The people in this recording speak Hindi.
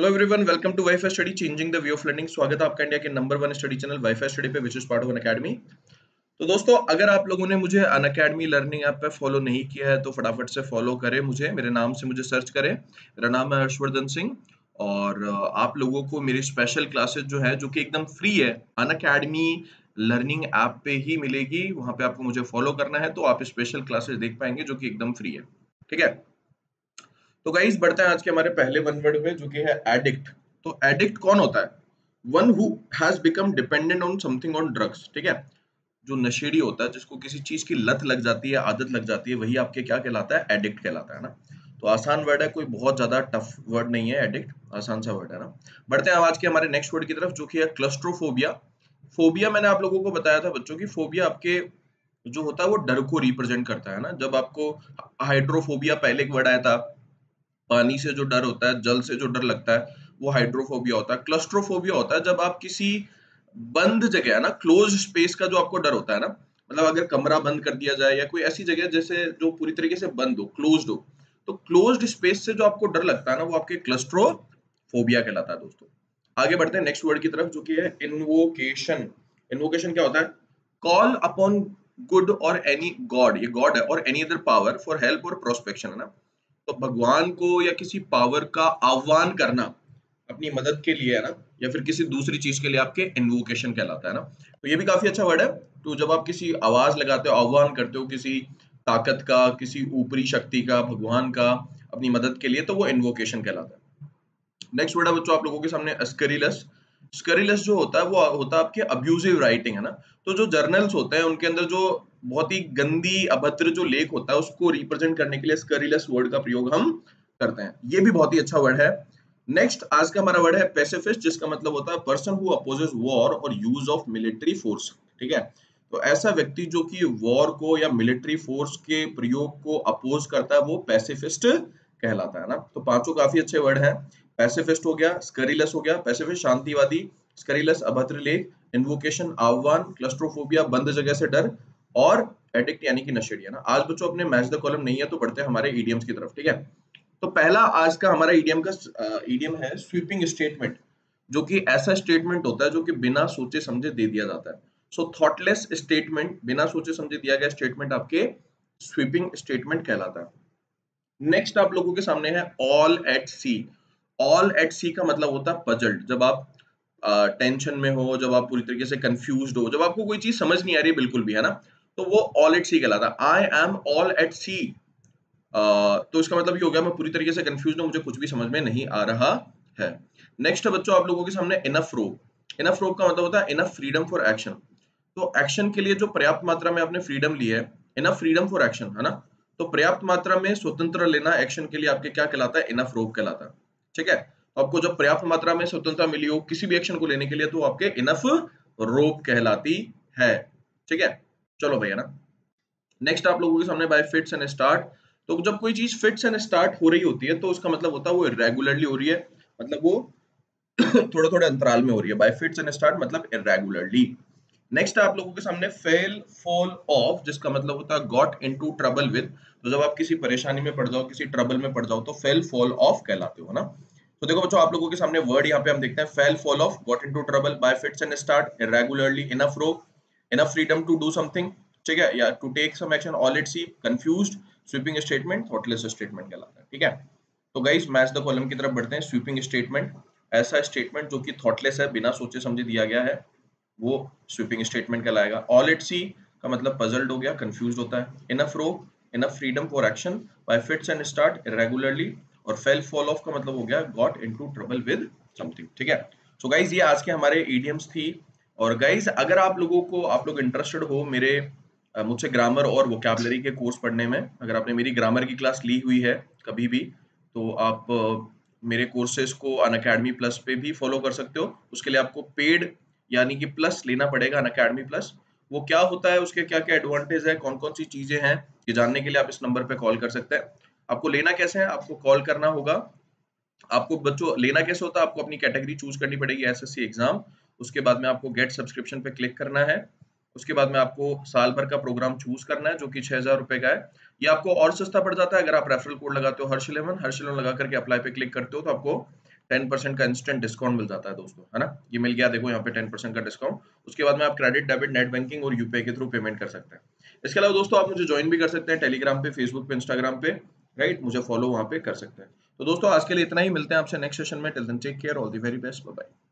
Hello everyone, welcome to WiFi study, changing the way of learning. स्वागत है आपका इंडिया के number 1 study channel WiFi study पे, which is part of Unacademy. तो दोस्तों, अगर आप लोगों ने मुझे अनअकैडमी लर्निंग ऐप पे फॉलो नहीं किया है तो फटाफट से फॉलो करें मुझे, मेरे नाम से मुझे सर्च करें। मेरा नाम है हर्षवर्धन सिंह और आप लोगों को मेरी स्पेशल क्लासेज जो कि एकदम फ्री है, अनअकैडमी लर्निंग ऐप पे ही मिलेगी। वहाँ पे आपको मुझे फॉलो करना है तो आप स्पेशल क्लासेज देख पाएंगे जो कि एकदम फ्री है। ठीक है, तो गाइस बढ़ते हैं आज के हमारे पहले वन वर्ड पे, जो कि है एडिक्ट। तो एडिक्ट कौन होता है? One who has become dependent on something, on drugs. ठीक है, जो नशेड़ी होता है, जिसको किसी चीज की लत लग जाती है, आदत लग जाती है, वही आपके क्या कहलाता है? एडिक्ट कहलाता है ना। तो आसान वर्ड है, कोई बहुत ज्यादा टफ वर्ड नहीं है, एडिक्ट आसान सा वर्ड है ना। बढ़ते हैं आज के हमारे नेक्स्ट वर्ड की तरफ, जो कि है क्लस्ट्रोफोबिया। फोबिया मैंने आप लोगों को बताया था बच्चों की, फोबिया आपके जो होता है वो डर को रिप्रेजेंट करता है ना। जब आपको हाइड्रोफोबिया पहले एक वर्ड आया था, पानी से जो डर होता है, जल से जो डर लगता है, वो हाइड्रोफोबिया होता है। क्लस्ट्रोफोबिया होता है जब आप किसी बंद जगह है ना, क्लोज स्पेस का जो आपको डर होता है ना, मतलब अगर कमरा बंद कर दिया जाए या कोई ऐसी जगह जैसे जो पूरी तरीके से बंद हो, क्लोज्ड हो, तो क्लोज्ड स्पेस से जो आपको डर लगता है ना, वो आपके क्लस्ट्रोफोबिया कहलाता है। दोस्तों आगे बढ़ते हैं नेक्स्ट वर्ड की तरफ, जो कि है इन्वोकेशन। इन्वोकेशन क्या होता है? Call upon good or any god, ये गॉड है, और any other power for help or prospection, है ना। तो भगवान को या किसी पावर का आह्वान करना अपनी मदद के लिए, है ना, या फिर किसी दूसरी चीज के लिए, आपके इन्वोकेशन कहलाता है ना। तो ये भी काफी अच्छा वर्ड है। तो जब आप किसी आवाज लगाते हो, आह्वान करते हो किसी ताकत का, किसी ऊपरी शक्ति का, भगवान का, अपनी मदद के लिए, तो वो इन्वोकेशन कहलाता है। नेक्स्ट वर्ड है बच्चों आप लोगों के सामने, स्कैरिलस। स्कैरिलस जो होता है वो होता है आपके अब्यूजिव राइटिंग, है ना। तो जो जर्नल्स होते हैं उनके अंदर जो बहुत ही गंदी अभद्र जो लेख होता है, उसको रिप्रेजेंट करने के लिए स्कैरिलस वर्ड का प्रयोग हम करते हैं। ये भी बहुत ही अच्छा वर्ड है। नेक्स्ट आज का हमारा वर्ड है पैसिफिस्ट, जिसका मतलब होता है person who opposes war or use of military force. ठीक है, तो ऐसा व्यक्ति जो कि वॉर को या मिलिट्री फोर्स के प्रयोग को अपोज करता है, वो पैसिफिस्ट कहलाता है ना। तो पांचों काफी अच्छे वर्ड है। पैसिफिस्ट हो गया, स्कैरिलस हो गया, पैसिफिस्ट शांतिवादी, स्कैरिलस अभद्र लेख, इन्वोकेशन आह्वान, क्लस्ट्रोफोबिया बंद जगह से डर, और एडिक्ट यानी कि नशेड़ी, है ना। आज बच्चों अपने मैच द कॉलम नहीं है तो बढ़ते हैं हमारे ईडियम्स की तरफ। ठीक है, तो पहला आज का हमारा ईडियम है स्वीपिंग स्टेटमेंट, जो कि ऐसा स्टेटमेंट होता है जो कि बिना सोचे समझे दे दिया जाता है। सो थॉटलेस स्टेटमेंट, बिना सोचे समझे दिया गया स्टेटमेंट आपके स्वीपिंग स्टेटमेंट कहलाता है। नेक्स्ट आप लोगों के सामने है all at sea. All at sea का मतलब होता है पजल्ड। जब आप टेंशन में हो, जब आप पूरी तरीके से कंफ्यूज्ड हो, जब आपको कोई चीज समझ नहीं आ रही बिल्कुल भी, है ना, तो वो ऑल एट सी कहलाता है। I am all at sea, तो इसका मतलब ये हो गया मैं पूरी तरीके से कंफ्यूज हूं, मुझे कुछ भी समझ में नहीं आ रहा है। नेक्स्ट बच्चों आप लोगों के सामने इनफ रोप। इनफ रोप का मतलब होता है इनफ फ्रीडम फॉर एक्शन। तो एक्शन के लिए जो पर्याप्त मात्रा में आपने फ्रीडम ली है, इनफ फ्रीडम फॉर एक्शन, है ना। तो पर्याप्त मात्रा में स्वतंत्र लेना एक्शन के लिए आपके क्या कहलाता है? इनफ रोप कहलाता है। ठीक है, आपको जब पर्याप्त मात्रा में स्वतंत्रता मिली हो किसी भी एक्शन को लेने के लिए, तो आपके इनफ रोप कहलाती है। ठीक है, चलो भैया ना। नेक्स्ट आप लोगों के सामने बाय फिट्स एंड स्टार्ट। तो जब कोई चीज फिट्स एंड स्टार्ट हो रही होती है तो उसका मतलब होता है वो इरेगुलरली हो रही है, मतलब वो थोड़े थोड़े अंतराल में हो रही है। बाय फिट्स एंड स्टार्ट मतलब इरेगुलरली। नेक्स्ट आप लोगों के सामने फेल फॉल ऑफ, जिसका मतलब होता है गॉट इनटू ट्रबल विद। तो जब आप किसी परेशानी में पड़ जाओ, किसी ट्रबल में पड़ जाओ, तो फेल फॉल ऑफ कहलाते हो ना। तो देखो बच्चों आप लोगों के सामने वर्ड यहाँ पे हम देखते हैं, fell fall off, got into trouble, by fits and start, irregularly, enough rope, enough freedom to do something, ठीक है, या to take some action, all at sea, confused, sweeping statement, thoughtless statement कहलाता है। ठीक है, तो गाइस मैच द कॉलम की तरफ बढ़ते हैं। स्वीपिंग स्टेटमेंट, ऐसा स्टेटमेंट जो कि थॉटलेस है, बिना सोचे समझे दिया गया है, वो स्वीपिंग स्टेटमेंट कहलाएगा। ऑल एट सी का मतलब पजल्ड हो गया, कंफ्यूज होता है। Enough rope, enough freedom for action, by fits and start, irregularly, और फेल फॉल ऑफ का मतलब हो गया got into trouble with something. ठीक है, सो गाइज ये आज के हमारे इडियम्स थी। और गाइज अगर आप लोग इंटरेस्टेड हो मुझसे ग्रामर और वोकैबुलरी के कोर्स पढ़ने में, अगर आपने मेरी ग्रामर की क्लास ली हुई है कभी भी, तो आप मेरे कोर्सेज को अनअकैडमी प्लस पे भी फॉलो कर सकते हो। उसके लिए आपको पेड यानी कि प्लस लेना पड़ेगा, अनअकैडमी प्लस। वो क्या होता है, उसके क्या क्या एडवांटेज है, कौन कौन सी चीजें हैं, ये जानने के लिए आप इस नंबर पे कॉल कर सकते हैं। आपको लेना कैसे है? आपको कॉल करना होगा। आपको बच्चों लेना कैसे होता है, आपको अपनी कैटेगरी चूज करनी पड़ेगी, एसएससी एग्जाम। उसके बाद में आपको गेट सब्सक्रिप्शन पे क्लिक करना है। उसके बाद में आपको साल भर का प्रोग्राम चूज करना है, जो कि 6000 रुपए का है। ये आपको और सस्ता पड़ जाता है अगर आप रेफरल कोड लगाते हो हर्ष11 लगाकर के अप्लाई पे क्लिक करते हो, तो आपको 10% का इंस्टेंट डिस्काउंट मिल जाता है दोस्तों, है ना। ये मिल गया, देखो यहाँ पे 10% का डिस्काउंट। उसके बाद में आप क्रेडिट, डेबिट, नेट बैंकिंग और यूपीआई के थ्रू पेमेंट कर सकते हैं। इसके अलावा दोस्तों आप मुझे ज्वाइन भी कर सकते हैं टेलीग्राम पे, फेसबुक पे, इंस्टाग्राम पे, राइट। मुझे फॉलो वहाँ पे कर सकते हैं। तो दोस्तों आज के लिए इतना ही, मिलते हैं आपसे नेक्स्ट सेशन में। Till then take care, all the very best, bye bye.